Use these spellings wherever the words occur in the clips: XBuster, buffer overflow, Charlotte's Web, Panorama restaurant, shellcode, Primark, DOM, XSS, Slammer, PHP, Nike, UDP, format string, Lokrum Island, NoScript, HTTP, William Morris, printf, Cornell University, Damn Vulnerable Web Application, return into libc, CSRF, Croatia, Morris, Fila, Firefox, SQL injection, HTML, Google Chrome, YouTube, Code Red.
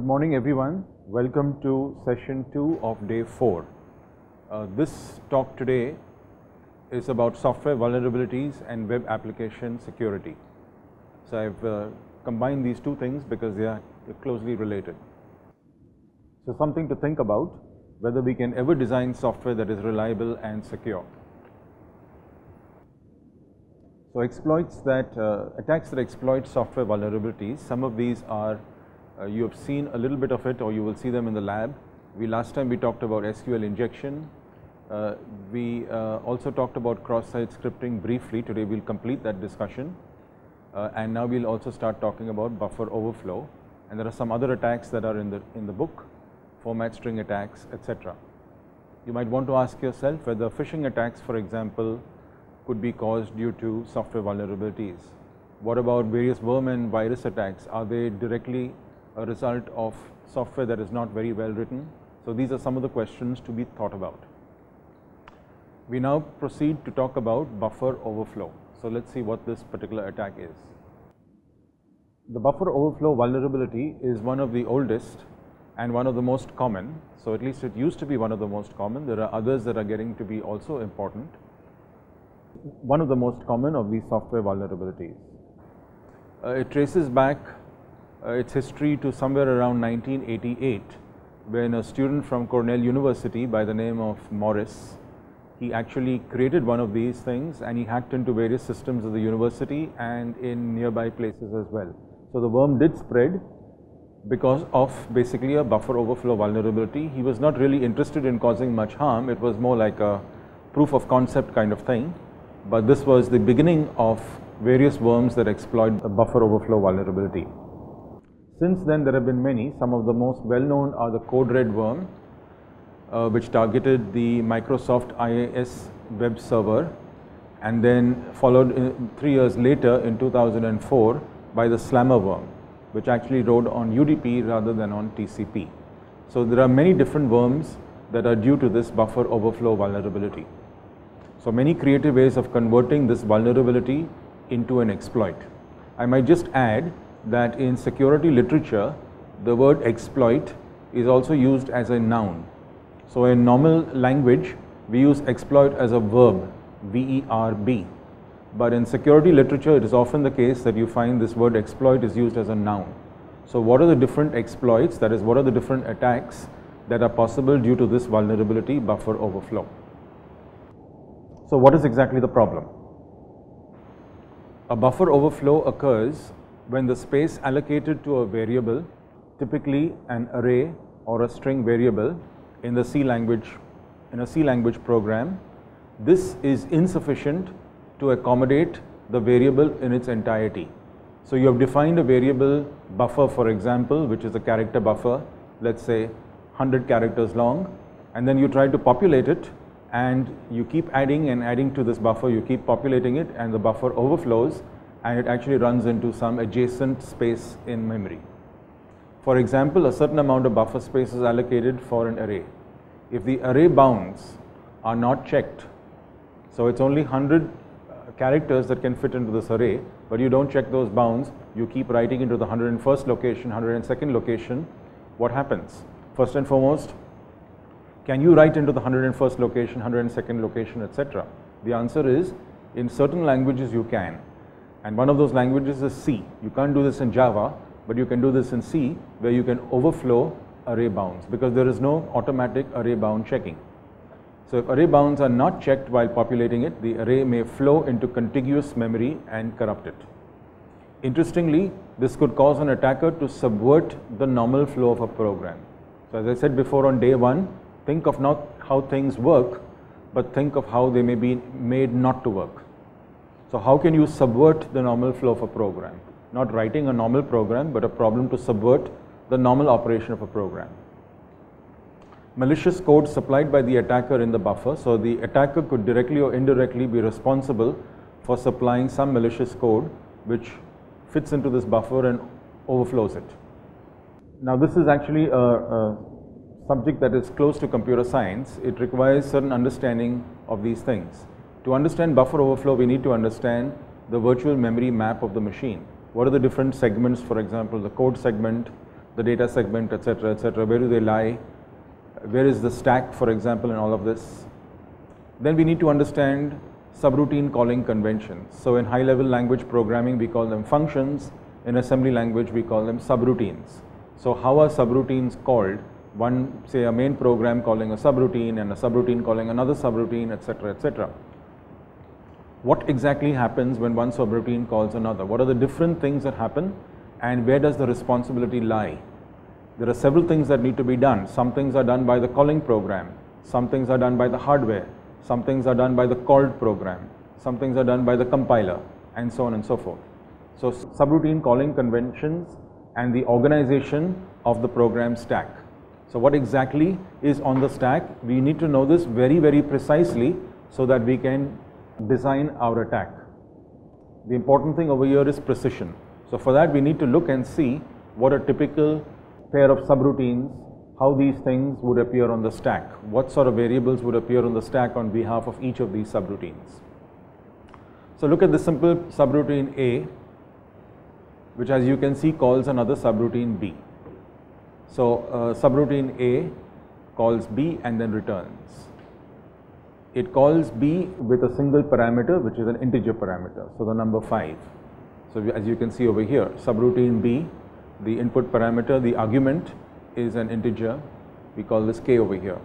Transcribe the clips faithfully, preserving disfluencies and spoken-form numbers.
Good morning everyone. Welcome to session two of day four. Uh, this talk today is about software vulnerabilities and web application security. So I've uh, combined these two things because they are closely related. So something to think about, whether we can ever design software that is reliable and secure. So exploits that, uh, attacks that exploit software vulnerabilities, some of these are Uh, you have seen a little bit of it, or you will see them in the lab. We last time we talked about S Q L injection. Uh, we uh, also talked about cross site scripting briefly. Today we'll complete that discussion, uh, and now we'll also start talking about buffer overflow. And there are some other attacks that are in the in the book, format string attacks, et cetera. You might want to ask yourself whether phishing attacks, for example, could be caused due to software vulnerabilities. What about various worm and virus attacks? Are they directly a result of software that is not very well written? So these are some of the questions to be thought about. We now proceed to talk about buffer overflow. So let's see what this particular attack is. The buffer overflow vulnerability is one of the oldest and one of the most common. So at least it used to be one of the most common. There are others that are getting to be also important. One of the most common of these software vulnerabilities. Uh, it traces back Uh, its history to somewhere around nineteen eighty-eight, when a student from Cornell University by the name of Morris, he actually created one of these things and he hacked into various systems of the university and in nearby places as well. So the worm did spread because of basically a buffer overflow vulnerability. He was not really interested in causing much harm. It was more like a proof of concept kind of thing, but this was the beginning of various worms that exploit the buffer overflow vulnerability. Since then, there have been many. Some of the most well-known are the Code Red worm, uh, which targeted the Microsoft I I S web server, and then followed in, three years later in two thousand four by the Slammer worm, which actually rode on U D P rather than on T C P. So there are many different worms that are due to this buffer overflow vulnerability. So many creative ways of converting this vulnerability into an exploit. I might just add that in security literature, the word exploit is also used as a noun. So in normal language, we use exploit as a verb, V E R B. But in security literature, it is often the case that you find this word exploit is used as a noun. So what are the different exploits, that is, what are the different attacks that are possible due to this vulnerability, buffer overflow? So what is exactly the problem? A buffer overflow occurs when the space allocated to a variable, typically an array or a string variable in the C language, in a C language program, this is insufficient to accommodate the variable in its entirety. So you have defined a variable buffer, for example, which is a character buffer, let's say one hundred characters long, and then you try to populate it, and you keep adding and adding to this buffer, you keep populating it, and the buffer overflows, and it actually runs into some adjacent space in memory. For example, a certain amount of buffer space is allocated for an array. If the array bounds are not checked, so it's only one hundred characters that can fit into this array, but you don't check those bounds, you keep writing into the one hundred first location, one hundred second location, what happens? First and foremost, can you write into the one hundred first location, one hundred second location, et cetera? The answer is, in certain languages you can. And one of those languages is C. You can't do this in Java, but you can do this in C, where you can overflow array bounds because there is no automatic array bound checking. So if array bounds are not checked while populating it, the array may flow into contiguous memory and corrupt it. Interestingly, this could cause an attacker to subvert the normal flow of a program. So as I said before on day one, think of not how things work, but think of how they may be made not to work. So how can you subvert the normal flow of a program? Not writing a normal program, but a problem to subvert the normal operation of a program. Malicious code supplied by the attacker in the buffer. So the attacker could directly or indirectly be responsible for supplying some malicious code which fits into this buffer and overflows it. Now this is actually a, a subject that is close to computer science. It requires certain understanding of these things. To understand buffer overflow, we need to understand the virtual memory map of the machine. What are the different segments, for example, the code segment, the data segment, et cetera, et cetera. Where do they lie? Where is the stack, for example, and all of this? Then we need to understand subroutine calling conventions. So in high-level language programming, we call them functions. In assembly language, we call them subroutines. So how are subroutines called? One, say, a main program calling a subroutine, and a subroutine calling another subroutine, et cetera, et cetera. What exactly happens when one subroutine calls another? What are the different things that happen, and where does the responsibility lie? There are several things that need to be done. Some things are done by the calling program. Some things are done by the hardware. Some things are done by the called program. Some things are done by the compiler, and so on and so forth. So subroutine calling conventions and the organization of the program stack. So what exactly is on the stack? We need to know this very, very precisely so that we can design our attack. The important thing over here is precision. So for that, we need to look and see what a typical pair of subroutines, how these things would appear on the stack, what sort of variables would appear on the stack on behalf of each of these subroutines. So look at the simple subroutine A, which, as you can see, calls another subroutine B. So uh, subroutine A calls B and then returns. It calls B with a single parameter, which is an integer parameter, so the number five. So as you can see over here, subroutine B, the input parameter, the argument is an integer. We call this K over here.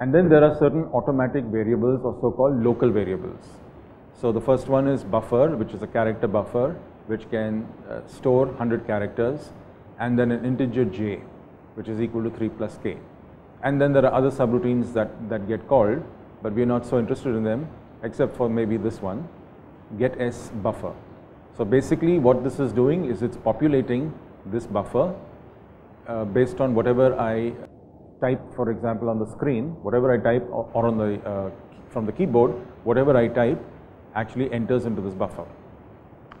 And then there are certain automatic variables, or so-called local variables. So the first one is buffer, which is a character buffer, which can uh, store one hundred characters, and then an integer j, which is equal to three plus k. And then there are other subroutines that, that get called, but we are not so interested in them, except for maybe this one, get s buffer. So basically what this is doing is it's populating this buffer uh, based on whatever I type, for example, on the screen, whatever I type, or, or on the, uh, from the keyboard, whatever I type actually enters into this buffer.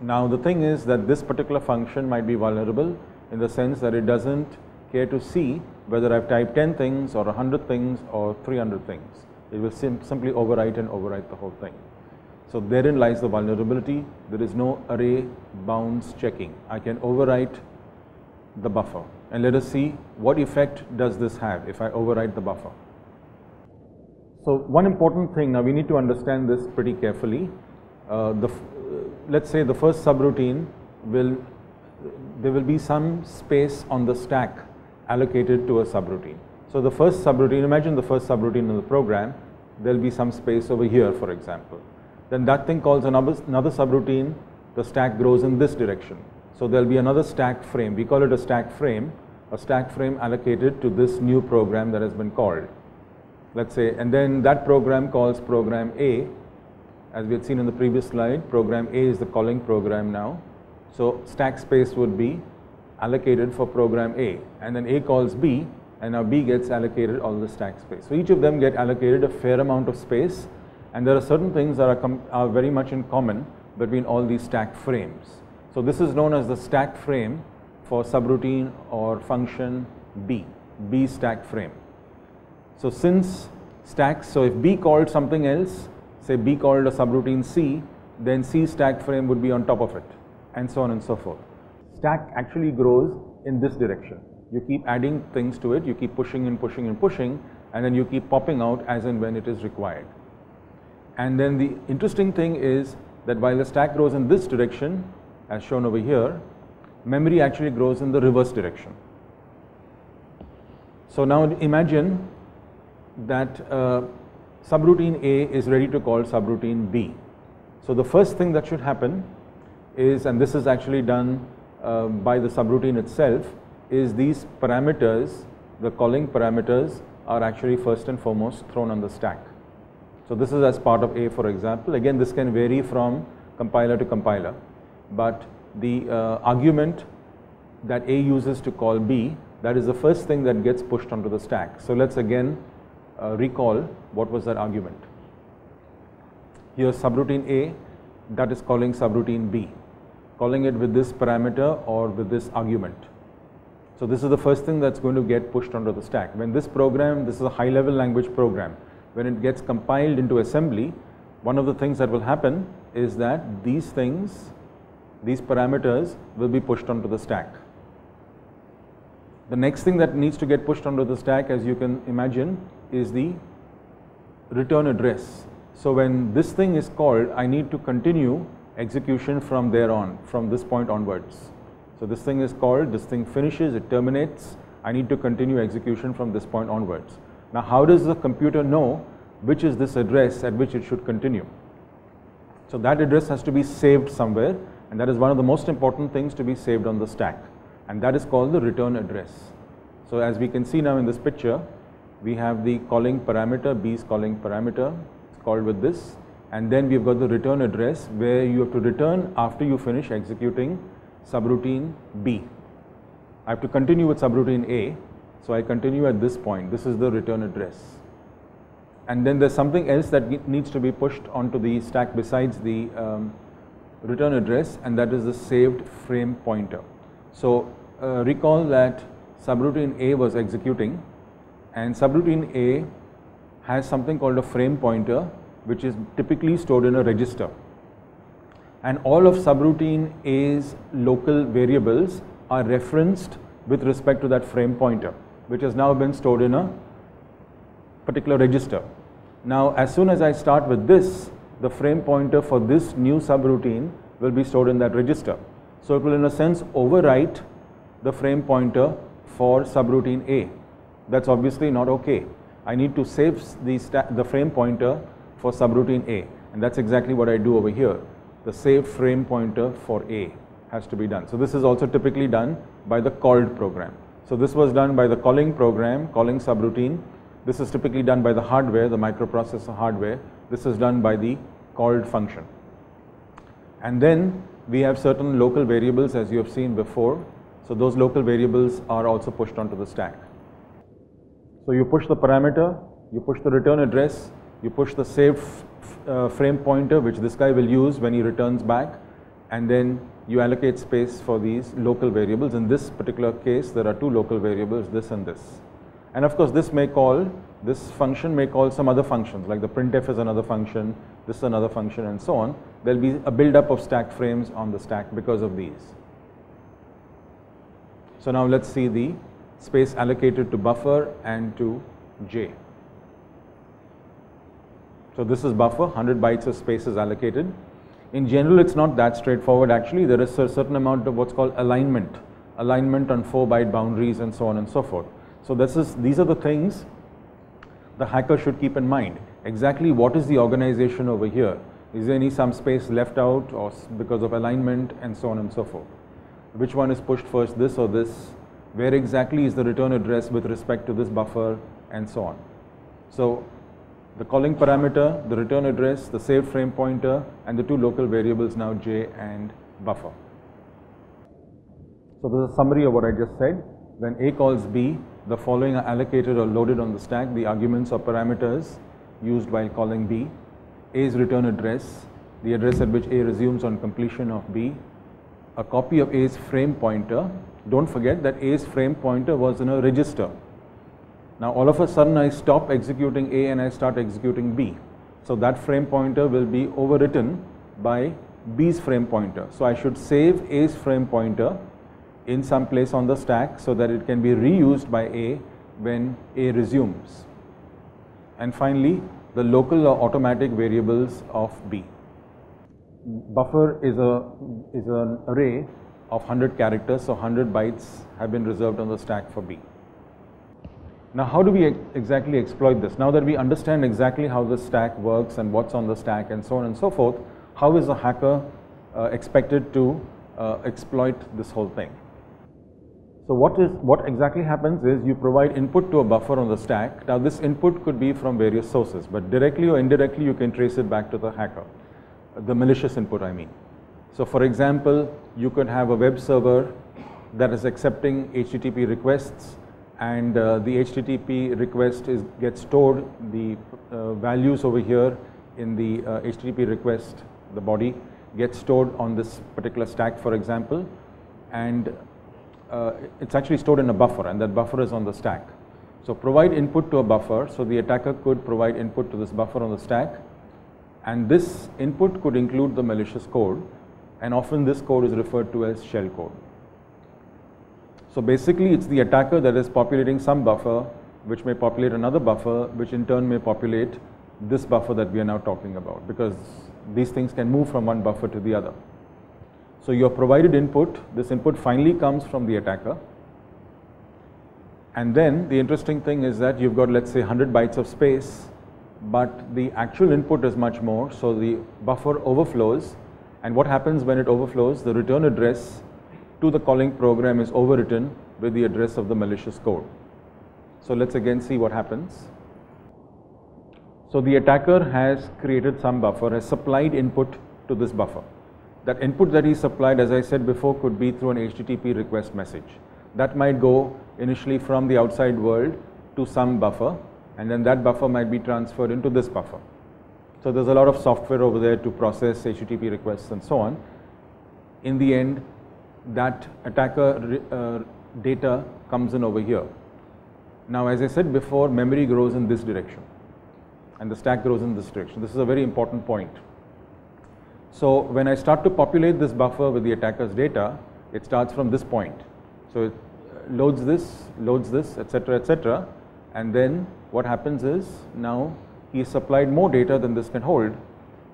Now the thing is that this particular function might be vulnerable in the sense that it doesn't care to see whether I've typed ten things or one hundred things or three hundred things. It will sim simply overwrite and overwrite the whole thing. So therein lies the vulnerability. There is no array bounds checking. I can overwrite the buffer, and let us see what effect does this have if I overwrite the buffer. So one important thing, now we need to understand this pretty carefully. Uh, the f let's say the first subroutine will, there will be some space on the stack allocated to a subroutine. So the first subroutine, imagine the first subroutine in the program, there will be some space over here, for example. Then that thing calls another, another subroutine, the stack grows in this direction. So there will be another stack frame, we call it a stack frame, a stack frame allocated to this new program that has been called. Let's say, and then that program calls program A, as we had seen in the previous slide, program A is the calling program now. So stack space would be allocated for program A, and then A calls B, and now B gets allocated all the stack space. So each of them get allocated a fair amount of space, and there are certain things that are, are very much in common between all these stack frames. So this is known as the stack frame for subroutine or function B, B stack frame. So since stacks, so if B called something else, say B called a subroutine C, then C stack frame would be on top of it, and so on and so forth. Stack actually grows in this direction. You keep adding things to it, you keep pushing and pushing and pushing, and then you keep popping out as and when it is required. And then the interesting thing is that while the stack grows in this direction, as shown over here, memory actually grows in the reverse direction. So now imagine that uh, subroutine A is ready to call subroutine B. So the first thing that should happen is, and this is actually done uh, by the subroutine itself, is these parameters, the calling parameters, are actually first and foremost thrown on the stack. So this is as part of A, for example. Again, this can vary from compiler to compiler, but the uh, argument that A uses to call B, that is the first thing that gets pushed onto the stack. So let's again uh, recall what was that argument. Here's subroutine A that is calling subroutine B, calling it with this parameter or with this argument. So this is the first thing that's going to get pushed onto the stack. When this program, this is a high-level language program, when it gets compiled into assembly, one of the things that will happen is that these things, these parameters will be pushed onto the stack. The next thing that needs to get pushed onto the stack, as you can imagine, is the return address. So when this thing is called, I need to continue execution from there on, from this point onwards. So this thing is called, this thing finishes, it terminates, I need to continue execution from this point onwards. Now how does the computer know which is this address at which it should continue? So that address has to be saved somewhere, and that is one of the most important things to be saved on the stack, and that is called the return address. So as we can see now in this picture, we have the calling parameter, B's calling parameter, it's called with this, and then we've got the return address where you have to return after you finish executing subroutine B. I have to continue with subroutine A, so I continue at this point. This is the return address. And then there's something else that needs to be pushed onto the stack besides the um, return address, and that is the saved frame pointer. So uh, recall that subroutine A was executing, and subroutine A has something called a frame pointer, which is typically stored in a register. And all of subroutine A's local variables are referenced with respect to that frame pointer, which has now been stored in a particular register. Now, as soon as I start with this, the frame pointer for this new subroutine will be stored in that register. So it will, in a sense, overwrite the frame pointer for subroutine A. That's obviously not okay. I need to save the, the frame pointer for subroutine A, and that's exactly what I do over here. The saved frame pointer for A has to be done. So this is also typically done by the called program. So this was done by the calling program, calling subroutine. This is typically done by the hardware, the microprocessor hardware. This is done by the called function. And then we have certain local variables, as you have seen before. So those local variables are also pushed onto the stack. So you push the parameter, you push the return address, you push the saved uh, frame pointer, which this guy will use when he returns back, and then you allocate space for these local variables. In this particular case, there are two local variables, this and this. And of course, this may call, this function may call some other functions, like the printf is another function, this is another function, and so on. There will be a buildup of stack frames on the stack because of these. So now let's see the space allocated to buffer and to J. So this is buffer, one hundred bytes of space is allocated. In general, it's not that straightforward actually. There is a certain amount of what's called alignment, alignment on four byte boundaries and so on and so forth. So this is, these are the things the hacker should keep in mind. Exactly what is the organization over here? Is there any some space left out or because of alignment and so on and so forth? Which one is pushed first, this or this? Where exactly is the return address with respect to this buffer and so on? So the calling parameter, the return address, the saved frame pointer, and the two local variables now J and buffer. So this is a summary of what I just said. When A calls B, the following are allocated or loaded on the stack, the arguments or parameters used while calling B: A's return address, the address at which A resumes on completion of B, a copy of A's frame pointer. Don't forget that A's frame pointer was in a register. Now all of a sudden I stop executing A and I start executing B. So that frame pointer will be overwritten by B's frame pointer. So I should save A's frame pointer in some place on the stack so that it can be reused by A when A resumes. And finally, the local or automatic variables of B. Buffer is a is an array of one hundred characters, so one hundred bytes have been reserved on the stack for B. Now how do we ex exactly exploit this? Now that we understand exactly how the stack works and what's on the stack and so on and so forth, how is a hacker uh, expected to uh, exploit this whole thing? So what is what exactly happens is you provide input to a buffer on the stack. Now this input could be from various sources, but directly or indirectly you can trace it back to the hacker, the malicious input I mean. So for example, you could have a web server that is accepting H T T P requests, and uh, the H T T P request is gets stored, the uh, values over here in the uh, H T T P request, the body gets stored on this particular stack, for example, and Uh, it's actually stored in a buffer, and that buffer is on the stack. So provide input to a buffer, so the attacker could provide input to this buffer on the stack, and this input could include the malicious code, and often this code is referred to as shellcode. So basically it's the attacker that is populating some buffer, which may populate another buffer, which in turn may populate this buffer that we are now talking about, because these things can move from one buffer to the other. So your provided input, this input finally comes from the attacker. And then the interesting thing is that you've got, let's say, one hundred bytes of space, but the actual input is much more, so the buffer overflows. And what happens when it overflows? The return address to the calling program is overwritten with the address of the malicious code. So let's again see what happens. So the attacker has created some buffer, has supplied input to this buffer. That input that he supplied, as I said before, could be through an H T T P request message. That might go initially from the outside world to some buffer, and then that buffer might be transferred into this buffer. So there's a lot of software over there to process H T T P requests and so on. In the end, that attacker uh, data comes in over here. Now, as I said before, memory grows in this direction and the stack grows in this direction. This is a very important point. So when I start to populate this buffer with the attacker's data, it starts from this point. So it loads this, loads this, et cetera, et cetera. And then what happens is, now he supplied more data than this can hold,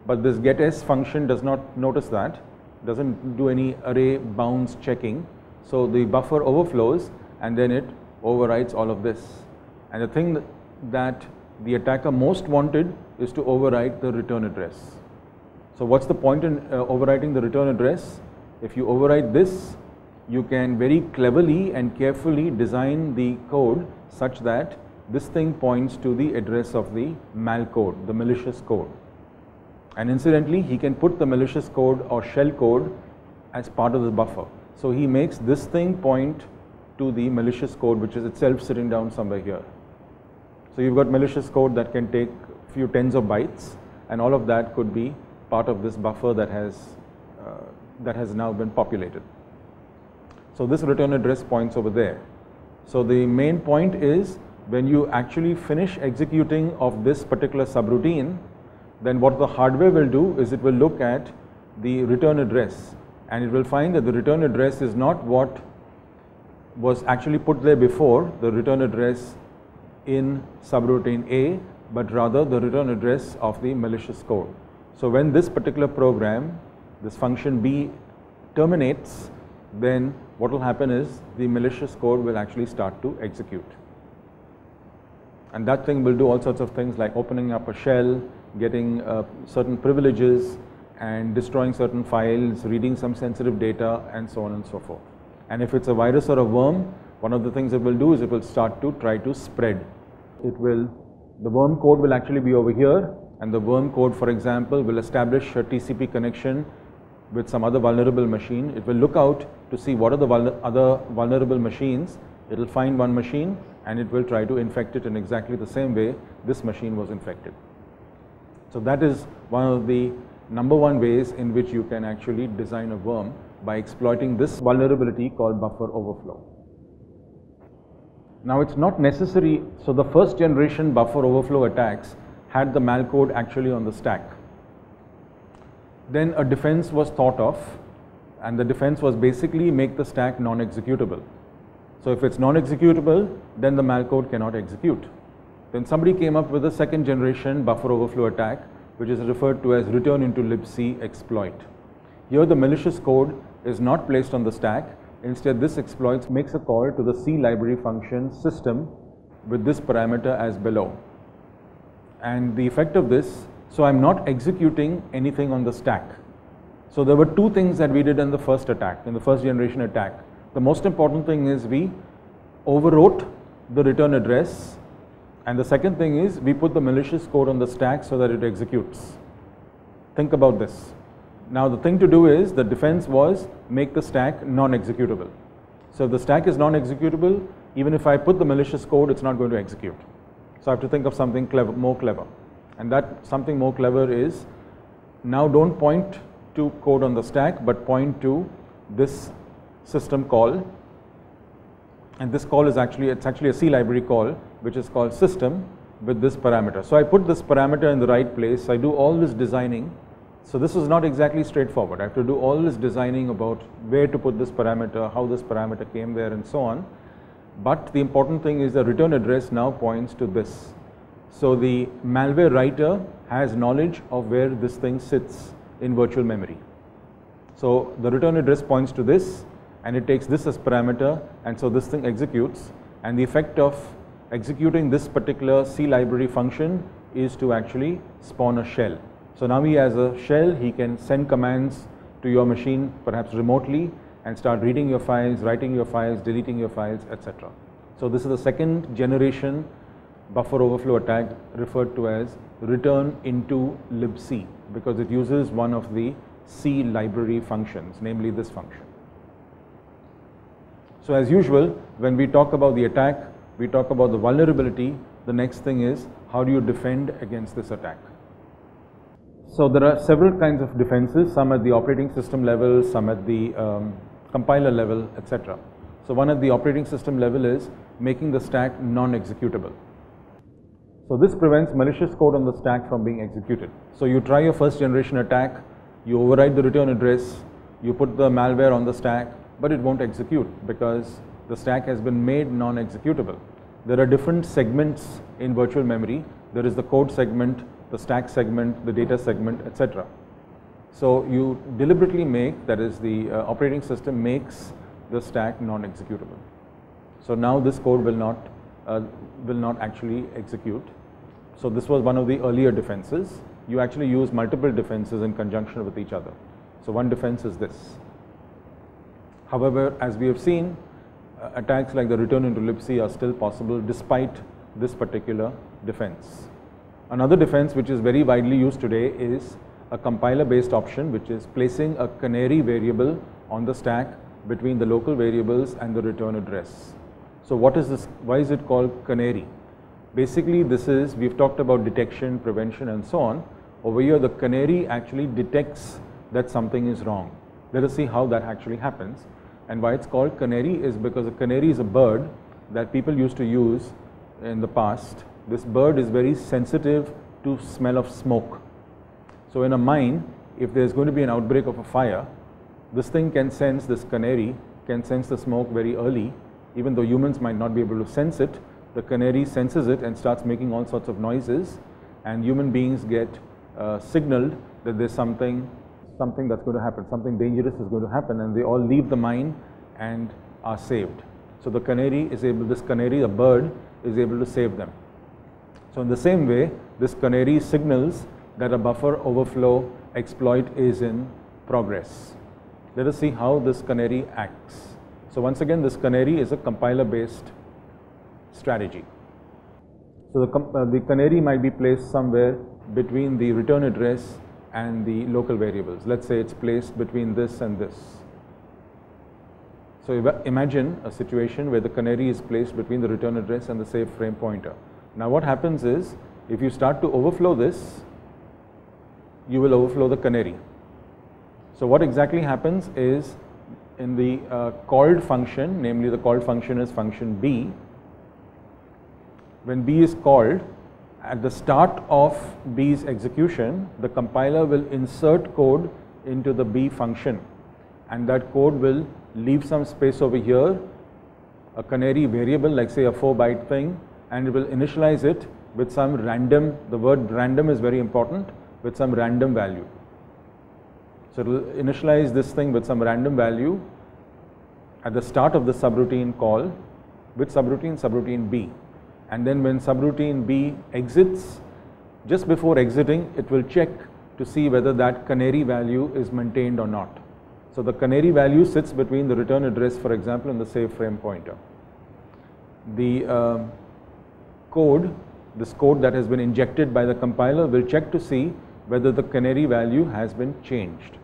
but this gets function does not notice that, doesn't do any array bounds checking. So the buffer overflows and then it overwrites all of this. And the thing that the attacker most wanted is to overwrite the return address. So what's the point in uh, overwriting the return address? If you overwrite this, you can very cleverly and carefully design the code such that this thing points to the address of the malcode, the malicious code. And incidentally, he can put the malicious code or shell code as part of the buffer. So he makes this thing point to the malicious code, which is itself sitting down somewhere here. So you've got malicious code that can take a few tens of bytes, and all of that could be part of this buffer that has uh, that has now been populated. So this return address points over there. So the main point is, when you actually finish executing of this particular subroutine, then what the hardware will do is it will look at the return address, and it will find that the return address is not what was actually put there before, the return address in subroutine A, but rather the return address of the malicious code. So when this particular program, this function B, terminates, then what will happen is the malicious code will actually start to execute. And that thing will do all sorts of things like opening up a shell, getting uh, certain privileges, and destroying certain files, reading some sensitive data, and so on and so forth. And if it's a virus or a worm, one of the things it will do is it will start to try to spread. It will, the worm code will actually be over here, and the worm code, for example, will establish a T C P connection with some other vulnerable machine. It will look out to see what are the vulner other vulnerable machines. It will find one machine and it will try to infect it in exactly the same way this machine was infected. So that is one of the number one ways in which you can actually design a worm, by exploiting this vulnerability called buffer overflow. Now, it's not necessary, so the first generation buffer overflow attacks had the malcode actually on the stack. Then a defense was thought of, and the defense was basically make the stack non-executable. So if it's non-executable, then the malcode cannot execute. Then somebody came up with a second generation buffer overflow attack, which is referred to as return into libc exploit. Here the malicious code is not placed on the stack. Instead, this exploit makes a call to the C library function system with this parameter as below. And the effect of this, so I'm not executing anything on the stack. So there were two things that we did in the first attack, in the first generation attack. The most important thing is we overwrote the return address, and the second thing is we put the malicious code on the stack so that it executes. Think about this. Now the thing to do is, the defense was make the stack non-executable. So if the stack is non-executable, even if I put the malicious code, it's not going to execute. So I have to think of something clever, more clever. And that something more clever is, now don't point to code on the stack, but point to this system call. And this call is actually, it's actually a C library call, which is called system with this parameter. So I put this parameter in the right place. I do all this designing So this was not exactly straightforward. I have to do all this designing about where to put this parameter, how this parameter came there, and so on. But the important thing is the return address now points to this. So the malware writer has knowledge of where this thing sits in virtual memory. So the return address points to this, and it takes this as parameter, and so this thing executes. And the effect of executing this particular C library function is to actually spawn a shell. So now he has a shell. He can send commands to your machine, perhaps remotely, and start reading your files, writing your files, deleting your files, et cetera. So this is the second generation buffer overflow attack, referred to as return into libc, because it uses one of the C library functions, namely this function. So as usual, when we talk about the attack, we talk about the vulnerability. The next thing is, how do you defend against this attack? So there are several kinds of defenses, some at the operating system level, some at the um, compiler level, et cetera. So one at the operating system level is making the stack non-executable. So this prevents malicious code on the stack from being executed. So you try your first generation attack, you override the return address, you put the malware on the stack, but it won't execute because the stack has been made non-executable. There are different segments in virtual memory. There is the code segment, the stack segment, the data segment, et cetera. So you deliberately make, that is the uh, operating system makes the stack non-executable. So now this code will not, uh, will not actually execute. So this was one of the earlier defenses. You actually use multiple defenses in conjunction with each other. So one defense is this. However, as we have seen, uh, attacks like the return into libc are still possible despite this particular defense. Another defense which is very widely used today is a compiler-based option, which is placing a canary variable on the stack between the local variables and the return address. So what is this? Why is it called canary? Basically, this is, we've talked about detection, prevention, and so on. Over here, the canary actually detects that something is wrong. Let us see how that actually happens. And why it's called canary is because a canary is a bird that people used to use in the past. This bird is very sensitive to smell of smoke. So in a mine, if there's going to be an outbreak of a fire, this thing can sense, this canary can sense the smoke very early. Even though humans might not be able to sense it, the canary senses it and starts making all sorts of noises, and human beings get uh, signaled that there's something, something that's going to happen, something dangerous is going to happen, and they all leave the mine and are saved. So the canary is able, this canary, a bird, is able to save them. So in the same way, this canary signals that a buffer overflow exploit is in progress. Let us see how this canary acts. So once again, this canary is a compiler-based strategy. So the, uh, the canary might be placed somewhere between the return address and the local variables. Let's say it's placed between this and this. So imagine a situation where the canary is placed between the return address and the save frame pointer. Now what happens is, if you start to overflow this, you will overflow the canary. So what exactly happens is, in the uh, called function, namely the called function is function B, when B is called, at the start of B's execution, the compiler will insert code into the B function, and that code will leave some space over here, a canary variable, like say a four byte thing, and it will initialize it with some random, the word random is very important, with some random value. So it will initialize this thing with some random value at the start of the subroutine call, with subroutine, subroutine B. And then when subroutine B exits, just before exiting, it will check to see whether that canary value is maintained or not. So the canary value sits between the return address, for example, and the save frame pointer. The uh, code, this code that has been injected by the compiler, will check to see whether the canary value has been changed.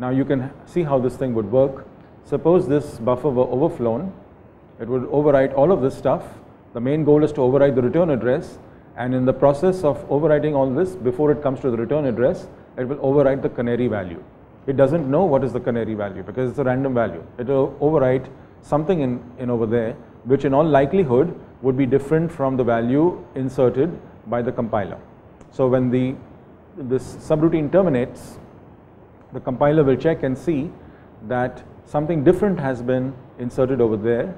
Now you can see how this thing would work. Suppose this buffer were overflown, it would overwrite all of this stuff. The main goal is to override the return address, and in the process of overwriting all this, before it comes to the return address, it will overwrite the canary value. It doesn't know what is the canary value because it's a random value. It will overwrite something in, in over there, which in all likelihood would be different from the value inserted by the compiler. So when the this subroutine terminates, the compiler will check and see that something different has been inserted over there,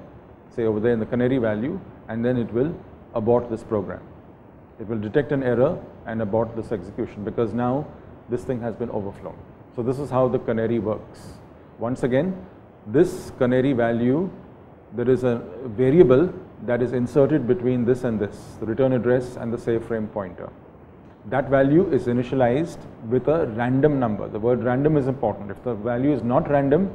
say over there in the canary value, and then it will abort this program. It will detect an error and abort this execution because now this thing has been overflown. So this is how the canary works. Once again, this canary value, there is a variable that is inserted between this and this, the return address and the save frame pointer. That value is initialized with a random number. The word random is important. If the value is not random,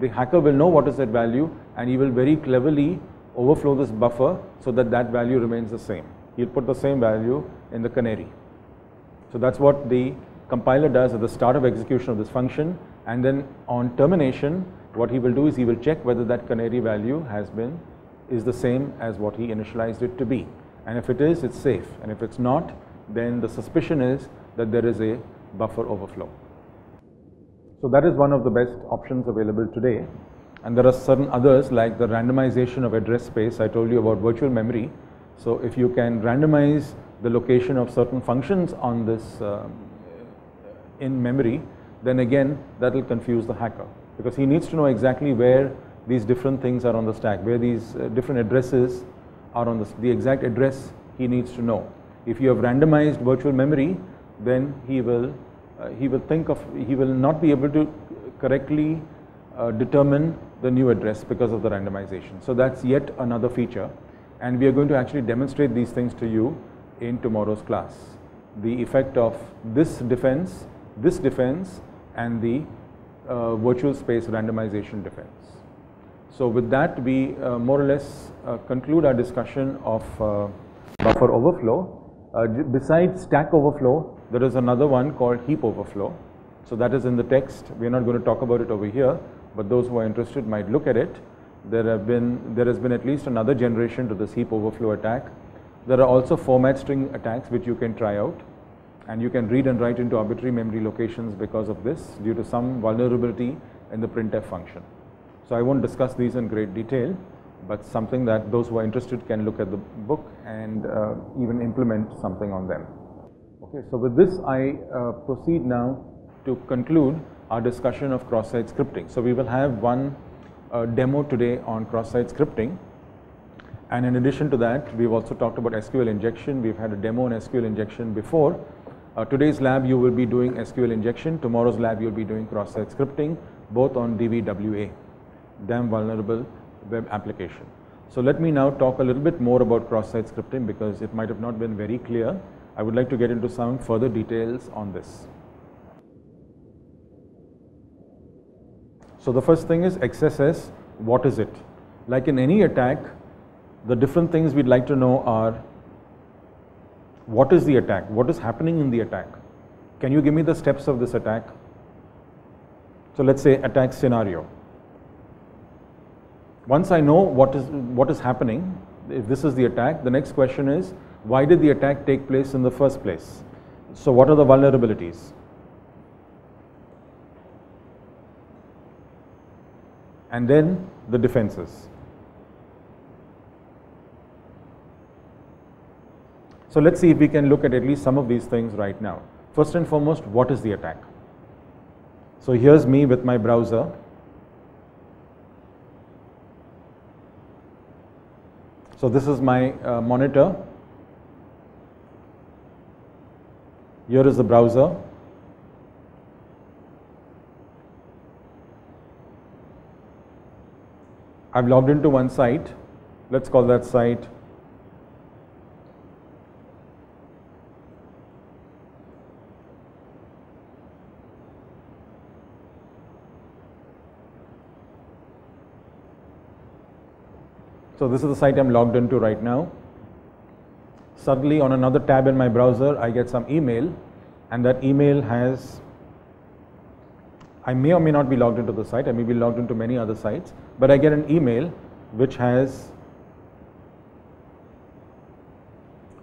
the hacker will know what is that value and he will very cleverly overflow this buffer so that that value remains the same. He'll put the same value in the canary. So that's what the compiler does at the start of execution of this function, and then on termination what he will do is he will check whether that canary value has been is the same as what he initialized it to be, and if it is, it's safe, and if it's not, then the suspicion is that there is a buffer overflow. So that is one of the best options available today, and there are certain others like the randomization of address space. I told you about virtual memory. So if you can randomize the location of certain functions on this um, in memory, then again that will confuse the hacker because he needs to know exactly where these different things are on the stack, where these uh, different addresses are on the, the exact address he needs to know. If you have randomized virtual memory, then he will uh, he will think of he will not be able to correctly uh, determine the new address because of the randomization. So that's yet another feature, and we are going to actually demonstrate these things to you in tomorrow's class. The effect of this defense, this defense, and the uh, virtual space randomization defense. So with that, we uh, more or less uh, conclude our discussion of uh, buffer overflow. Uh, besides stack overflow, there is another one called heap overflow. So that is in the text. We are not going to talk about it over here, but those who are interested might look at it. There have been, there has been at least another generation to this heap overflow attack. There are also format string attacks which you can try out, and you can read and write into arbitrary memory locations because of this due to some vulnerability in the printf function. So I won't discuss these in great detail, but something that those who are interested can look at the book and uh, even implement something on them. Okay, so with this I uh, proceed now to conclude our discussion of cross site scripting. So we will have one uh, demo today on cross site scripting, and in addition to that we've also talked about S Q L injection. We've had a demo on S Q L injection before. Uh, today's lab you will be doing S Q L injection, tomorrow's lab you'll be doing cross site scripting, both on D V W A, Damn Vulnerable Web Application. So let me now talk a little bit more about cross-site scripting because it might have not been very clear. I would like to get into some further details on this. So the first thing is X S S, what is it? Like in any attack, the different things we'd like to know are, what is the attack? What is happening in the attack? Can you give me the steps of this attack? So let's say attack scenario. Once I know what is, what is happening, if this is the attack, the next question is, why did the attack take place in the first place? So what are the vulnerabilities? And then the defenses. So let's see if we can look at at least some of these things right now. First and foremost, what is the attack? So here's me with my browser. So this is my uh, monitor, here is the browser, I've logged into one site, let's call that site . So this is the site I'm logged into right now. Suddenly on another tab in my browser I get some email, and that email has, I may or may not be logged into the site, I may be logged into many other sites, but I get an email which has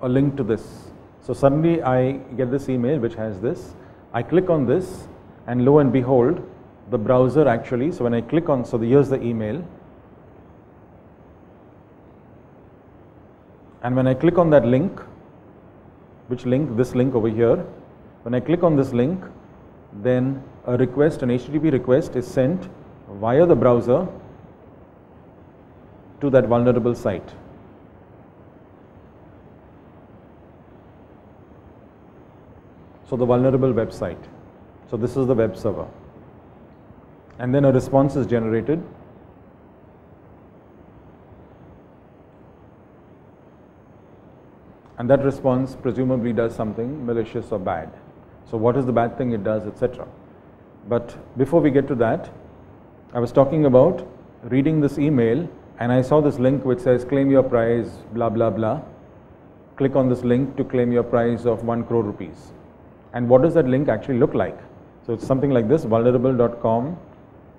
a link to this. So suddenly I get this email which has this, I click on this, and lo and behold the browser actually, so when I click on, so the, here's the email, and when I click on that link, which link, this link over here, When I click on this link, then a request, an H T T P request is sent via the browser to that vulnerable site. So the vulnerable website. So this is the web server. And then a response is generated. And that response presumably does something malicious or bad. So what is the bad thing it does, et cetera. But before we get to that, I was talking about reading this email and I saw this link which says claim your prize, blah, blah, blah. Click on this link to claim your prize of one crore rupees. And what does that link actually look like? So it's something like this, vulnerable dot com,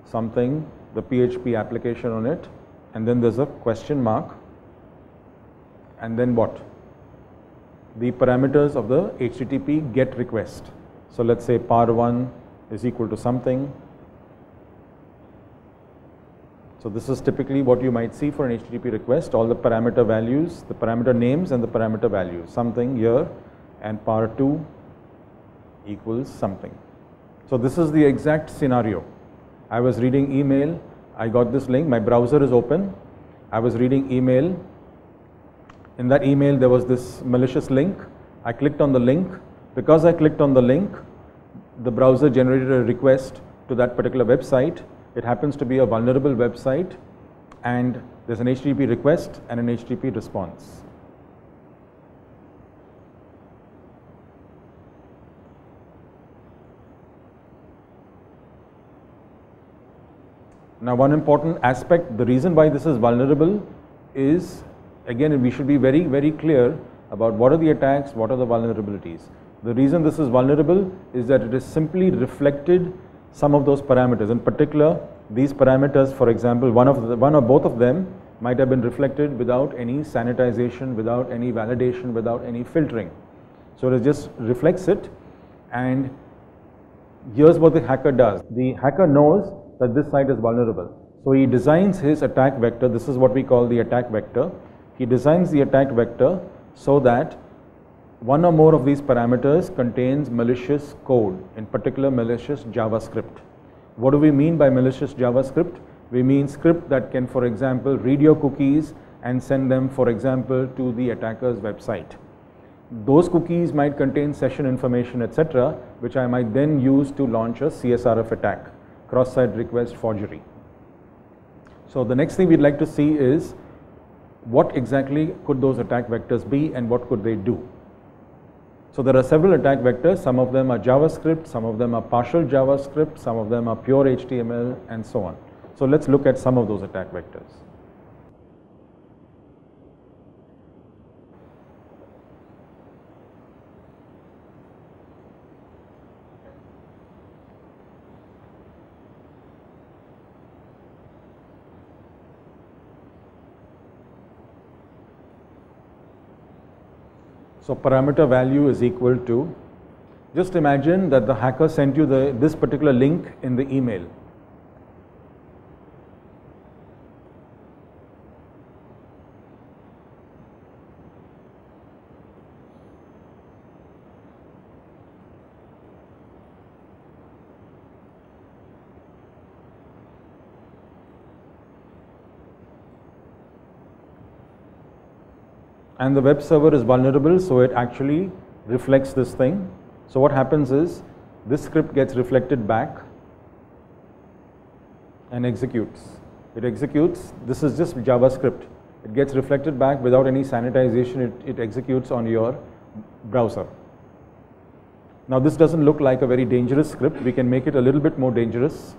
something, the P H P application on it, and then there's a question mark, and then what? The parameters of the H T T P GET request. So let's say par one is equal to something. So this is typically what you might see for an H T T P request, all the parameter values, the parameter names and the parameter values, something here, and par two equals something. So this is the exact scenario. I was reading email, I got this link, my browser is open, I was reading email. In that email there was this malicious link, I clicked on the link. Because I clicked on the link, the browser generated a request to that particular website. It happens to be a vulnerable website and there's an H T T P request and an H T T P response. Now one important aspect, the reason why this is vulnerable is, again, we should be very, very clear about what are the attacks, what are the vulnerabilities. The reason this is vulnerable is that it is simply reflected some of those parameters. In particular, these parameters, for example, one of the, one or both of them might have been reflected without any sanitization, without any validation, without any filtering. So it just reflects it, and here's what the hacker does. The hacker knows that this site is vulnerable. So he designs his attack vector. This is what we call the attack vector. He designs the attack vector so that one or more of these parameters contains malicious code, in particular malicious JavaScript. What do we mean by malicious JavaScript? We mean script that can, for example, read your cookies and send them, for example, to the attacker's website. Those cookies might contain session information, et cetera, which I might then use to launch a C S R F attack, cross site request forgery. So the next thing we'd like to see is what exactly could those attack vectors be and what could they do? So there are several attack vectors, some of them are JavaScript, some of them are partial JavaScript, some of them are pure H T M L and so on. So let's look at some of those attack vectors. So parameter value is equal to, just imagine that the hacker sent you the, this particular link in the email. And the web server is vulnerable, so it actually reflects this thing. So what happens is, this script gets reflected back and executes. It executes, this is just JavaScript. It gets reflected back without any sanitization, it, it executes on your browser. Now this doesn't look like a very dangerous script, we can make it a little bit more dangerous.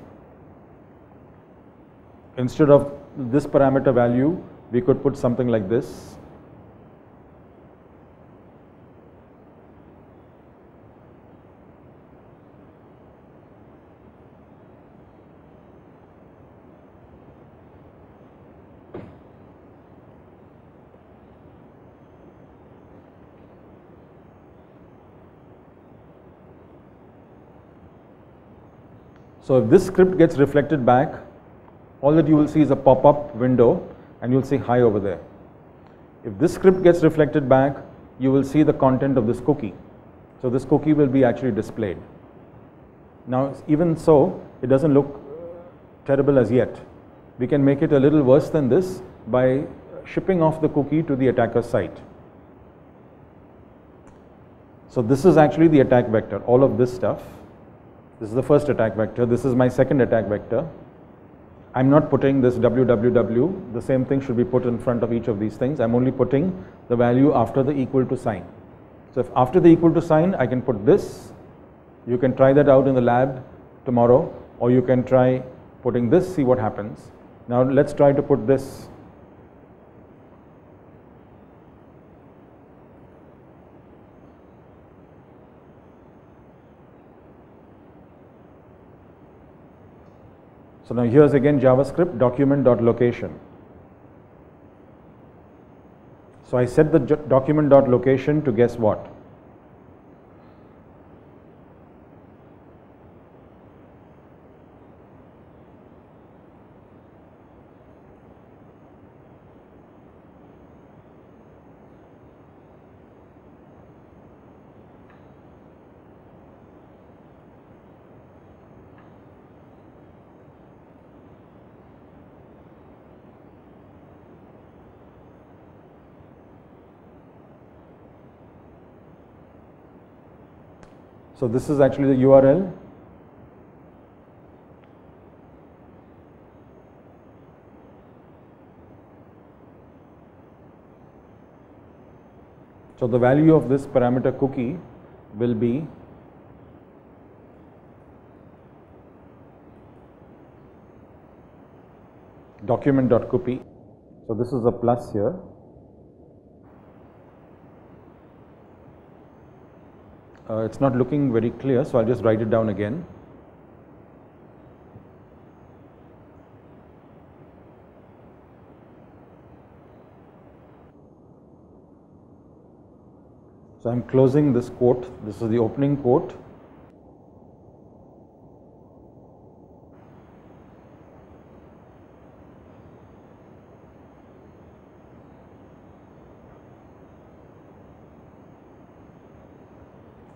Instead of this parameter value, we could put something like this. So if this script gets reflected back, all that you will see is a pop-up window and you'll see hi over there. If this script gets reflected back, you will see the content of this cookie. So this cookie will be actually displayed. Now, even so, it doesn't look terrible as yet. We can make it a little worse than this by shipping off the cookie to the attacker's site. So this is actually the attack vector, all of this stuff. This is the first attack vector. This is my second attack vector. I'm not putting this www, the same thing should be put in front of each of these things. I'm only putting the value after the equal to sign. So if after the equal to sign, I can put this. You can try that out in the lab tomorrow, or you can try putting this, see what happens. Now let's try to put this. So now here's again JavaScript document.location. So I set the document.location to guess what? So this is actually the U R L. So the value of this parameter cookie will be document.cookie. So this is a plus here. Uh, it's not looking very clear, so I'll just write it down again. So I'm closing this quote. This is the opening quote.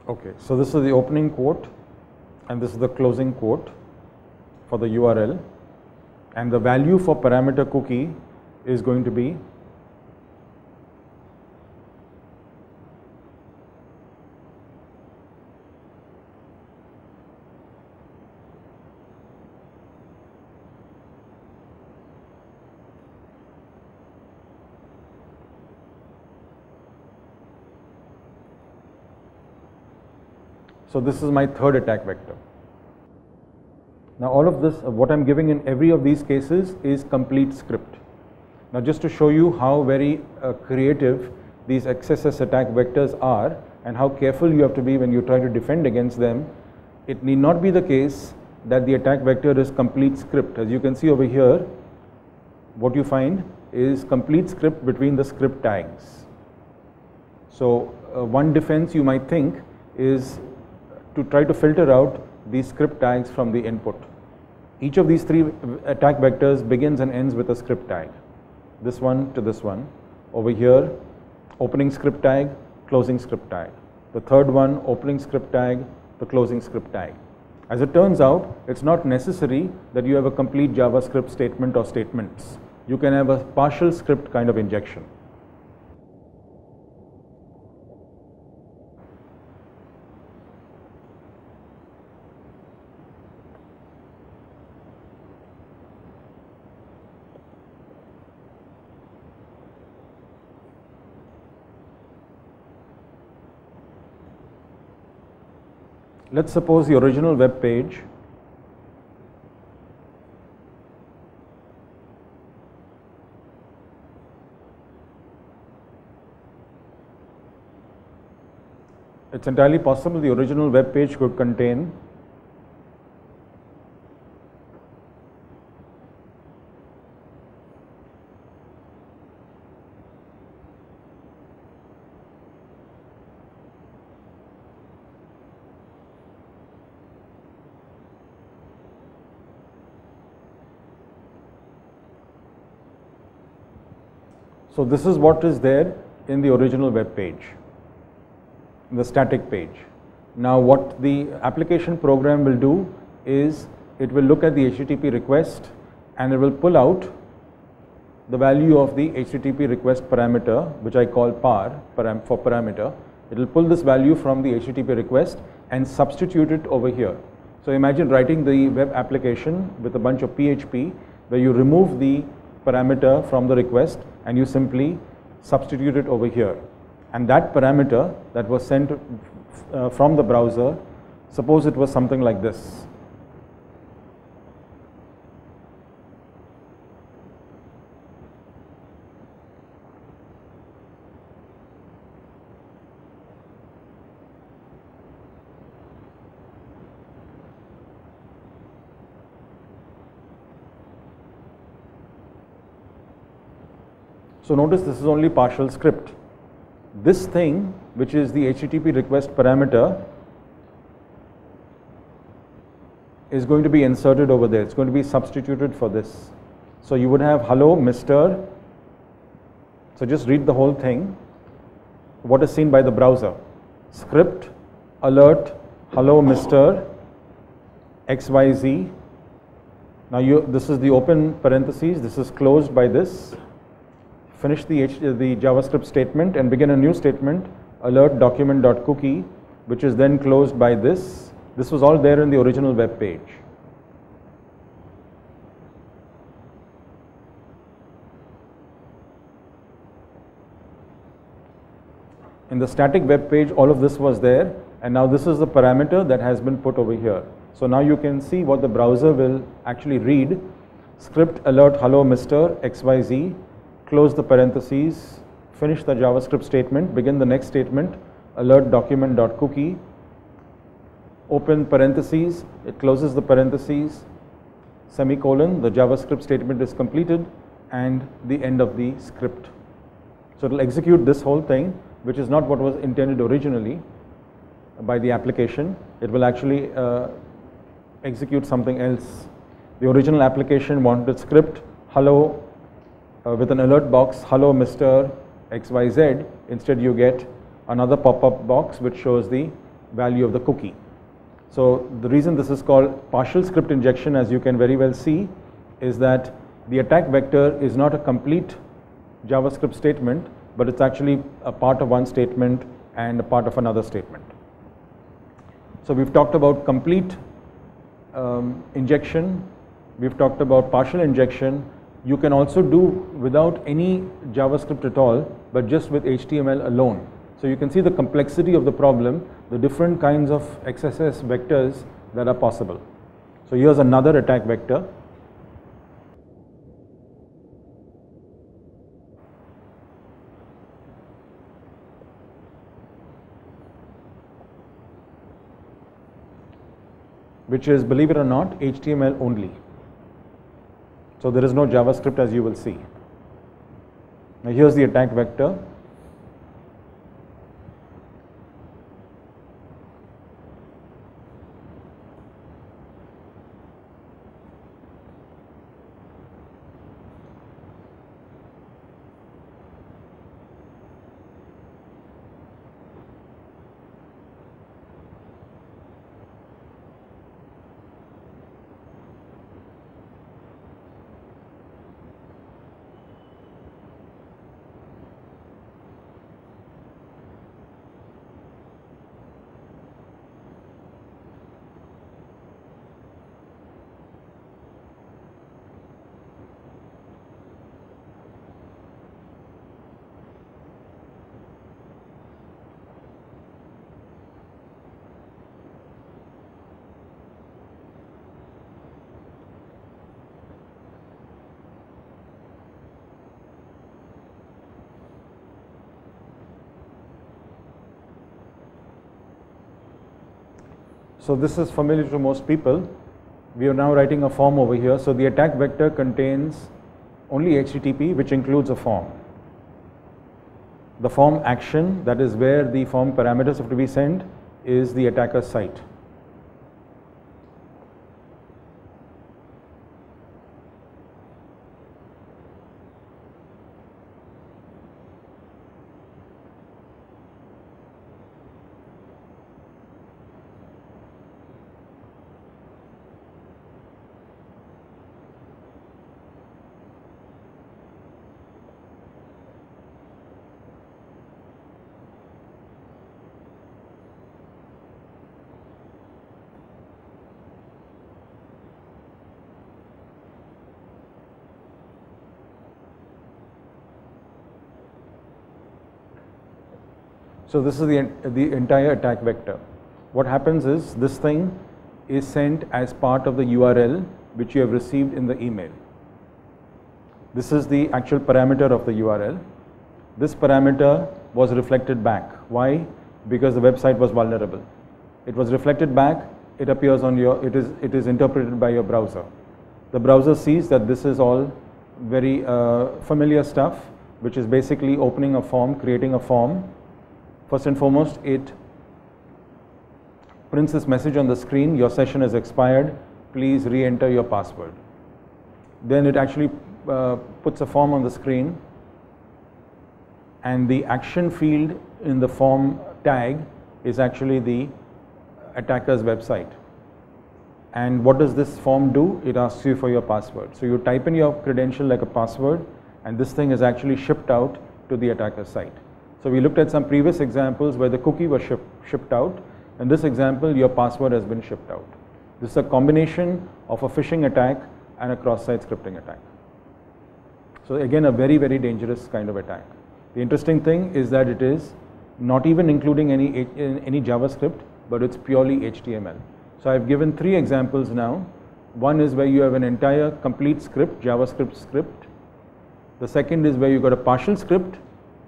Okay, so this is the opening quote and this is the closing quote for the U R L, and the value for parameter cookie is going to be . So this is my third attack vector. Now all of this, what I'm giving in every of these cases is complete script. Now just to show you how very uh, creative these X S S attack vectors are and how careful you have to be when you try to defend against them, it need not be the case that the attack vector is complete script. As you can see over here, what you find is complete script between the script tags. So uh, one defense you might think is to try to filter out these script tags from the input. Each of these three attack vectors begins and ends with a script tag. This one to this one. Over here, opening script tag, closing script tag. The third one, opening script tag, the closing script tag. As it turns out, it's not necessary that you have a complete JavaScript statement or statements. You can have a partial script kind of injection. Let's suppose the original web page . It's entirely possible the original web page could contain . So this is what is there in the original web page, in the static page. Now what the application program will do is it will look at the H T T P request and it will pull out the value of the H T T P request parameter, which I call par param for parameter. It will pull this value from the H T T P request and substitute it over here. So imagine writing the web application with a bunch of P H P where you remove the parameter from the request and you simply substitute it over here. And that parameter that was sent uh, from the browser, suppose it was something like this. So notice this is only partial script. This thing, which is the H T T P request parameter, is going to be inserted over there. It's going to be substituted for this. So you would have hello Mister. So just read the whole thing. What is seen by the browser? Script, alert, hello Mister, X Y Z. Now you, this is the open parentheses. This is closed by this. Finish the, H the JavaScript statement and begin a new statement, alert document.cookie, which is then closed by this. This was all there in the original web page. In the static web page, all of this was there, and now this is the parameter that has been put over here. So now you can see what the browser will actually read. Script alert hello Mister X Y Z. Close the parentheses, finish the JavaScript statement, begin the next statement, alert document.cookie, open parentheses, it closes the parentheses, semicolon, the JavaScript statement is completed, and the end of the script. So it will execute this whole thing, which is not what was intended originally by the application. It will actually uh, execute something else. The original application wanted script, hello, Uh, with an alert box, hello Mister X Y Z, instead you get another pop-up box which shows the value of the cookie. So the reason this is called partial script injection, as you can very well see, is that the attack vector is not a complete JavaScript statement, but it's actually a part of one statement and a part of another statement. So we've talked about complete um, injection, we've talked about partial injection. You can also do without any JavaScript at all, but just with H T M L alone. So you can see the complexity of the problem, the different kinds of X S S vectors that are possible. So here's another attack vector. Which is, believe it or not, H T M L only. So there is no JavaScript, as you will see. Now here's the attack vector. So this is familiar to most people. We are now writing a form over here. So the attack vector contains only H T T P, which includes a form. The form action, that is where the form parameters have to be sent, is the attacker's site. So this is the, the entire attack vector. What happens is this thing is sent as part of the U R L which you have received in the email. This is the actual parameter of the U R L. This parameter was reflected back. Why? Because the website was vulnerable. It was reflected back. It appears on your, it is, it is interpreted by your browser. The browser sees that this is all very uh, familiar stuff, which is basically opening a form, creating a form. First and foremost, it prints this message on the screen, your session has expired, please re-enter your password. Then it actually uh, puts a form on the screen, and the action field in the form tag is actually the attacker's website. And what does this form do? It asks you for your password. So you type in your credential like a password, and this thing is actually shipped out to the attacker's site. So we looked at some previous examples where the cookie was ship, shipped out. In this example, your password has been shipped out. This is a combination of a phishing attack and a cross site scripting attack. So again, a very, very dangerous kind of attack. The interesting thing is that it is not even including any, any JavaScript, but it's purely H T M L. So I've given three examples now. One is where you have an entire complete script, JavaScript script. The second is where you got a partial script.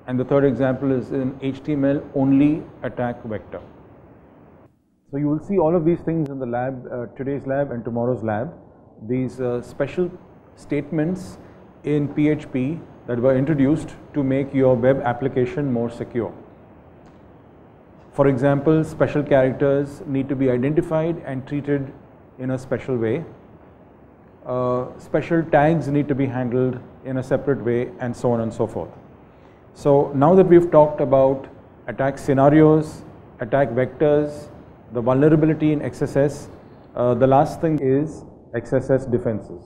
And the third example is an H T M L only attack vector. So you will see all of these things in the lab, uh, today's lab and tomorrow's lab. These uh, special statements in P H P that were introduced to make your web application more secure. For example, special characters need to be identified and treated in a special way. Uh, special tags need to be handled in a separate way, and so on and so forth. So now that we've talked about attack scenarios, attack vectors, the vulnerability in X S S, uh, the last thing is X S S defenses.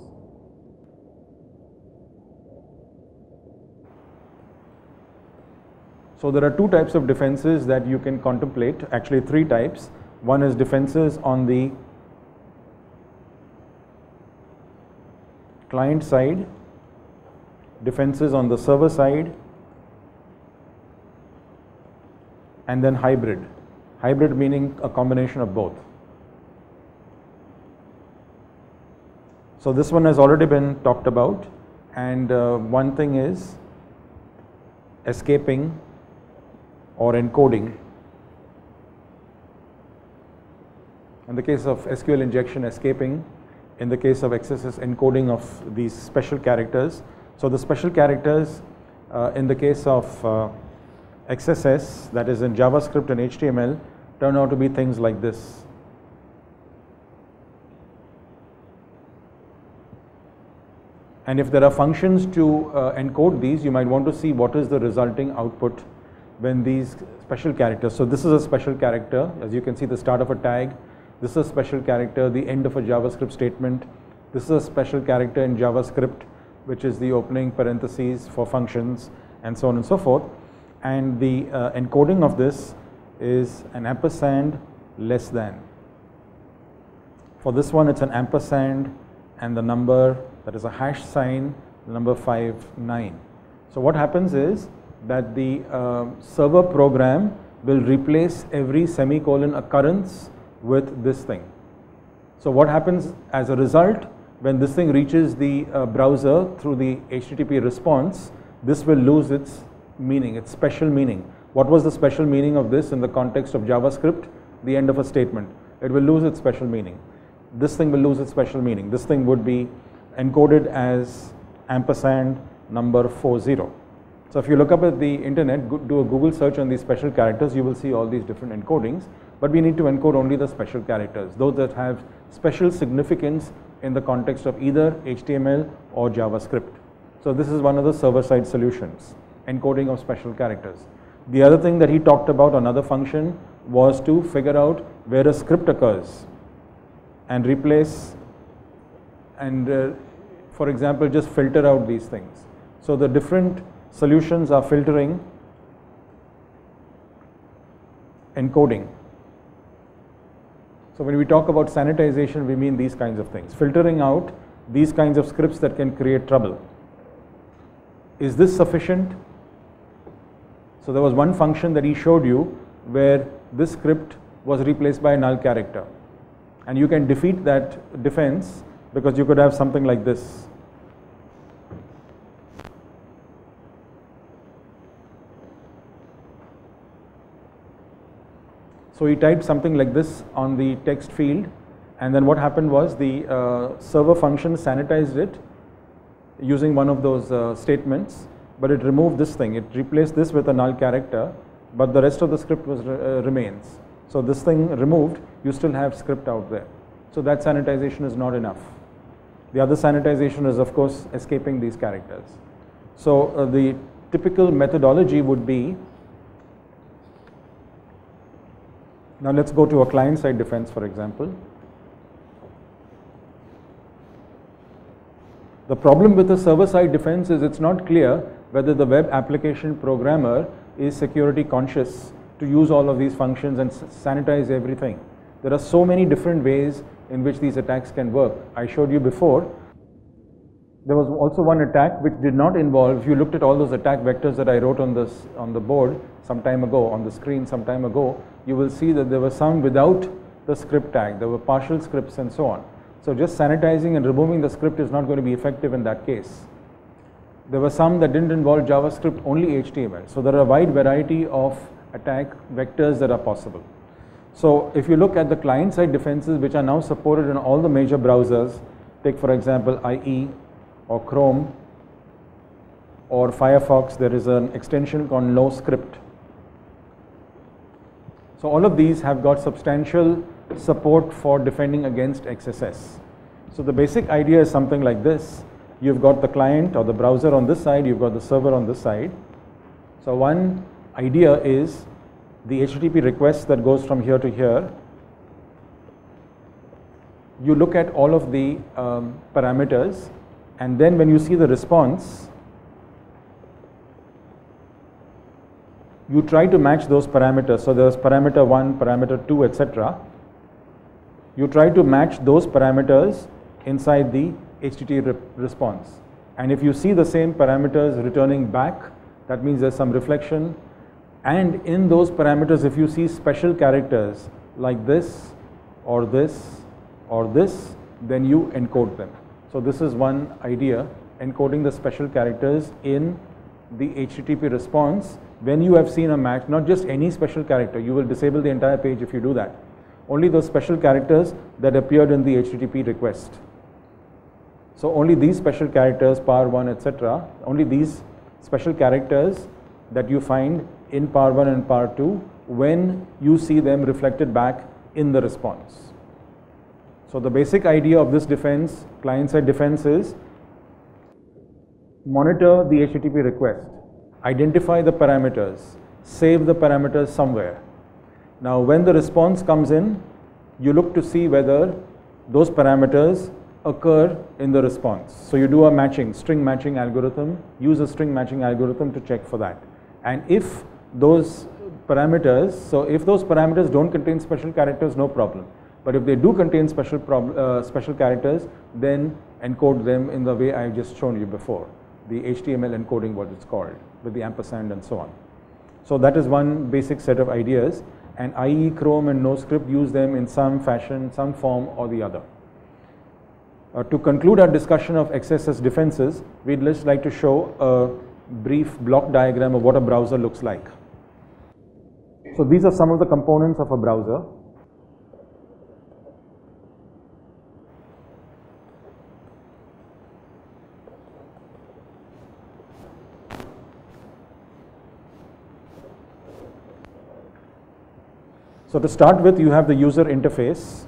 So there are two types of defenses that you can contemplate, actually three types. One is defenses on the client side, defenses on the server side, and then hybrid. Hybrid meaning a combination of both. So this one has already been talked about, and uh, one thing is escaping or encoding. In the case of S Q L injection, escaping. In the case of X S S, encoding of these special characters. So the special characters uh, in the case of uh, X S S, that is in JavaScript and H T M L, turn out to be things like this. And if there are functions to uh, encode these, you might want to see what is the resulting output when these special characters. So this is a special character, as you can see, the start of a tag. This is a special character, the end of a JavaScript statement. This is a special character in JavaScript, which is the opening parentheses for functions, and so on and so forth. And the uh, encoding of this is an ampersand less than. For this one, it's an ampersand and the number, that is a hash sign, number five nine. So what happens is that the uh, server program will replace every semicolon occurrence with this thing. So what happens as a result, when this thing reaches the uh, browser through the H T T P response, this will lose its meaning, its special meaning. What was the special meaning of this in the context of JavaScript? The end of a statement. It will lose its special meaning. This thing will lose its special meaning. This thing would be encoded as ampersand number forty. So if you look up at the internet, do a Google search on these special characters, you will see all these different encodings. But we need to encode only the special characters, those that have special significance in the context of either H T M L or JavaScript. So this is one of the server-side solutions, encoding of special characters. The other thing that he talked about, another function, was to figure out where a script occurs and replace and uh, for example just filter out these things. So the different solutions are filtering, encoding. So when we talk about sanitization, we mean these kinds of things, filtering out these kinds of scripts that can create trouble. Is this sufficient? So there was one function that he showed you where this script was replaced by a null character, and you can defeat that defense because you could have something like this. So he typed something like this on the text field, and then what happened was the uh, server function sanitized it using one of those uh, statements, but it removed this thing. It replaced this with a null character, but the rest of the script was, uh, remains. So this thing removed, you still have script out there. So that sanitization is not enough. The other sanitization is, of course, escaping these characters. So uh, the typical methodology would be, now let's go to a client-side defense, for example. The problem with the server-side defense is it's not clear whether the web application programmer is security conscious to use all of these functions and sanitize everything. There are so many different ways in which these attacks can work. I showed you before. There was also one attack which did not involve, if you looked at all those attack vectors that I wrote on this on the board some time ago, on the screen some time ago, you will see that there were some without the script tag. There were partial scripts and so on. So just sanitizing and removing the script is not going to be effective in that case. There were some that didn't involve JavaScript, only H T M L. So there are a wide variety of attack vectors that are possible. So if you look at the client-side defenses, which are now supported in all the major browsers, take for example I E or Chrome or Firefox, there is an extension called NoScript. So all of these have got substantial support for defending against X S S. So the basic idea is something like this. You've got the client or the browser on this side, you've got the server on this side. So one idea is the H T T P request that goes from here to here. You look at all of the um, parameters, and then when you see the response, you try to match those parameters. So there's parameter one, parameter two, et cetera. You try to match those parameters inside the H T T P response. And if you see the same parameters returning back, that means there's some reflection. And in those parameters, if you see special characters like this or this or this, then you encode them. So this is one idea, encoding the special characters in the H T T P response. When you have seen a match, not just any special character, you will disable the entire page if you do that. Only those special characters that appeared in the H T T P request. So only these special characters, par one, et cetera, only these special characters that you find in par one and par two when you see them reflected back in the response. So the basic idea of this defense, client-side defense, is monitor the H T T P request, identify the parameters, save the parameters somewhere. Now when the response comes in, you look to see whether those parameters occur in the response. So you do a matching, string matching algorithm, use a string matching algorithm to check for that. And if those parameters, so if those parameters don't contain special characters, no problem. But if they do contain special, uh, special characters, then encode them in the way I've just shown you before. The H T M L encoding, what it's called, with the ampersand and so on. So that is one basic set of ideas. And I E, Chrome and NoScript use them in some fashion, some form or the other. Uh, to conclude our discussion of X S S defenses, we'd just like to show a brief block diagram of what a browser looks like. So these are some of the components of a browser. So to start with, you have the user interface.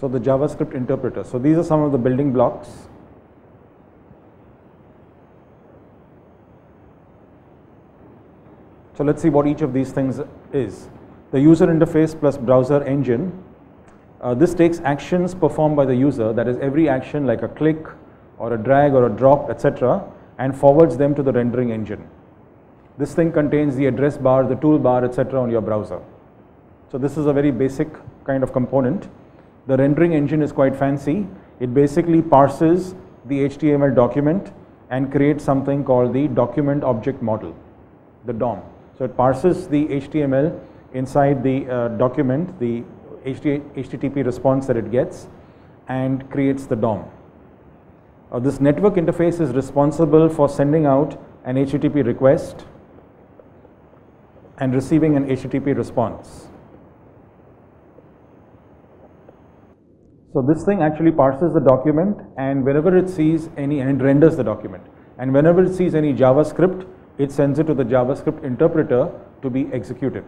So the JavaScript interpreter. So these are some of the building blocks. So let's see what each of these things is. The user interface plus browser engine. Uh, this takes actions performed by the user, that is every action like a click or a drag or a drop, et cetera, and forwards them to the rendering engine. This thing contains the address bar, the toolbar, et cetera on your browser. So this is a very basic kind of component. The rendering engine is quite fancy. It basically parses the H T M L document and creates something called the document object model, the D O M. So it parses the H T M L inside the uh, document, the H T T P response that it gets, and creates the D O M. Uh, this network interface is responsible for sending out an H T T P request and receiving an H T T P response. So this thing actually parses the document, and whenever it sees any, and it renders the document, and whenever it sees any JavaScript, it sends it to the JavaScript interpreter to be executed.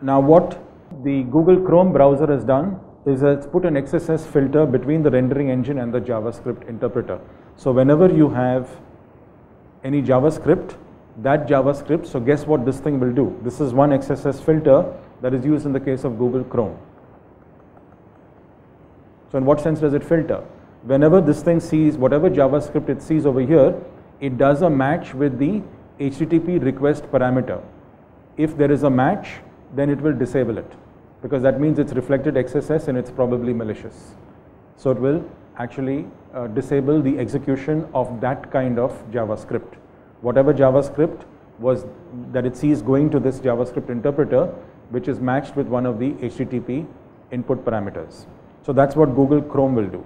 Now what the Google Chrome browser has done is it's put an X S S filter between the rendering engine and the JavaScript interpreter. So whenever you have any JavaScript, that JavaScript, so guess what this thing will do? This is one X S S filter that is used in the case of Google Chrome. So in what sense does it filter? Whenever this thing sees, whatever JavaScript it sees over here, it does a match with the H T T P request parameter. If there is a match, then it will disable it, because that means it's reflected X S S and it's probably malicious. So it will actually uh, disable the execution of that kind of JavaScript. Whatever JavaScript was that it sees going to this JavaScript interpreter, which is matched with one of the H T T P input parameters. So that's what Google Chrome will do.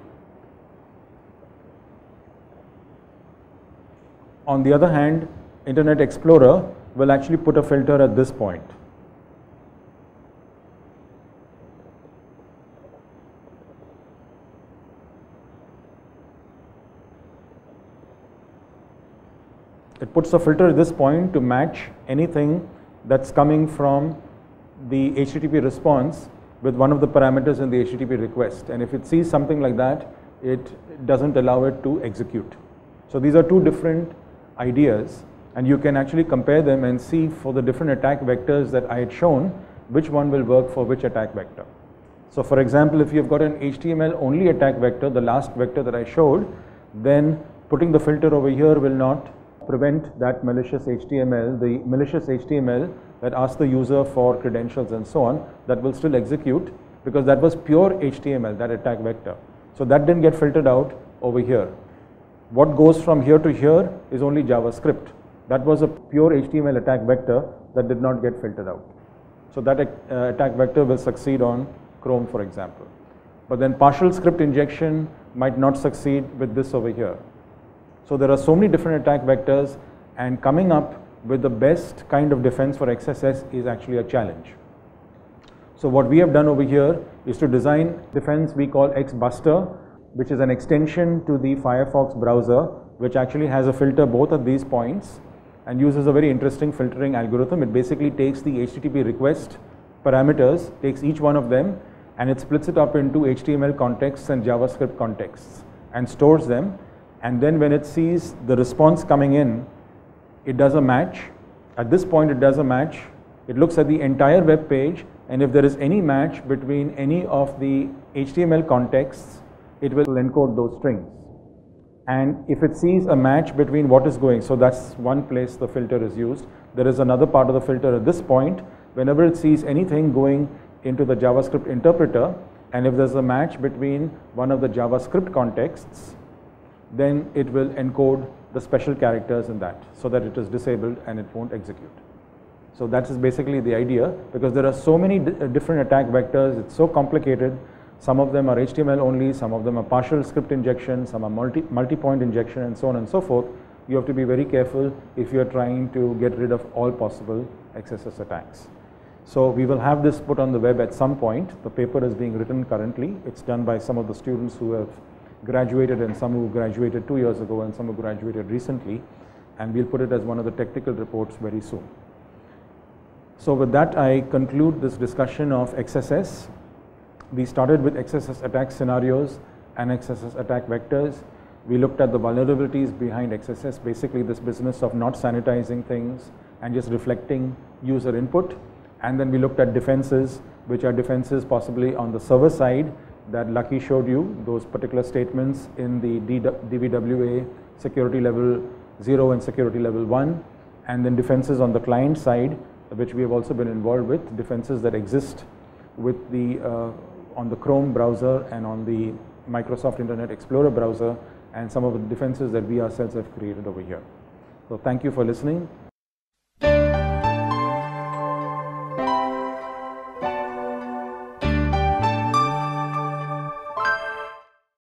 On the other hand, Internet Explorer will actually put a filter at this point. It puts a filter at this point to match anything that's coming from the H T T P response with one of the parameters in the H T T P request, and if it sees something like that, it doesn't allow it to execute. So these are two different ideas, and you can actually compare them and see for the different attack vectors that I had shown which one will work for which attack vector. So for example, if you've got an H T M L only attack vector, the last vector that I showed, then putting the filter over here will not prevent that malicious H T M L, the malicious H T M L that asks the user for credentials and so on, that will still execute, because that was pure H T M L, that attack vector. So that didn't get filtered out over here. What goes from here to here is only JavaScript. That was a pure H T M L attack vector that did not get filtered out. So that uh, attack vector will succeed on Chrome, for example. But then partial script injection might not succeed with this over here. So there are so many different attack vectors, and coming up with the best kind of defense for X S S is actually a challenge. So what we have done over here is to design defense we call XBuster, which is an extension to the Firefox browser, which actually has a filter both at these points and uses a very interesting filtering algorithm. It basically takes the H T T P request parameters, takes each one of them, and it splits it up into H T M L contexts and JavaScript contexts and stores them. And then when it sees the response coming in, it does a match. At this point it does a match. It looks at the entire web page, and if there is any match between any of the H T M L contexts, it will encode those strings. And if it sees a match between what is going, so that's one place the filter is used. There is another part of the filter at this point. Whenever it sees anything going into the JavaScript interpreter, and if there's a match between one of the JavaScript contexts, then it will encode the special characters in that, so that it is disabled and it won't execute. So that is basically the idea, because there are so many different attack vectors, it's so complicated. Some of them are H T M L only, some of them are partial script injection, some are multi, multi-point injection, and so on and so forth. You have to be very careful if you are trying to get rid of all possible X S S attacks. So we will have this put on the web at some point. The paper is being written currently. It's done by some of the students who have graduated, and some who graduated two years ago, and some who graduated recently, and we'll put it as one of the technical reports very soon. So with that, I conclude this discussion of X S S. We started with X S S attack scenarios and X S S attack vectors. We looked at the vulnerabilities behind X S S, basically this business of not sanitizing things and just reflecting user input. And then we looked at defenses, which are defenses possibly on the server side that Lucky showed you, those particular statements in the D V W A security level zero and security level one. And then defenses on the client side, which we have also been involved with, defenses that exist with the, uh, on the Chrome browser and on the Microsoft Internet Explorer browser, and some of the defenses that we ourselves have created over here. So thank you for listening.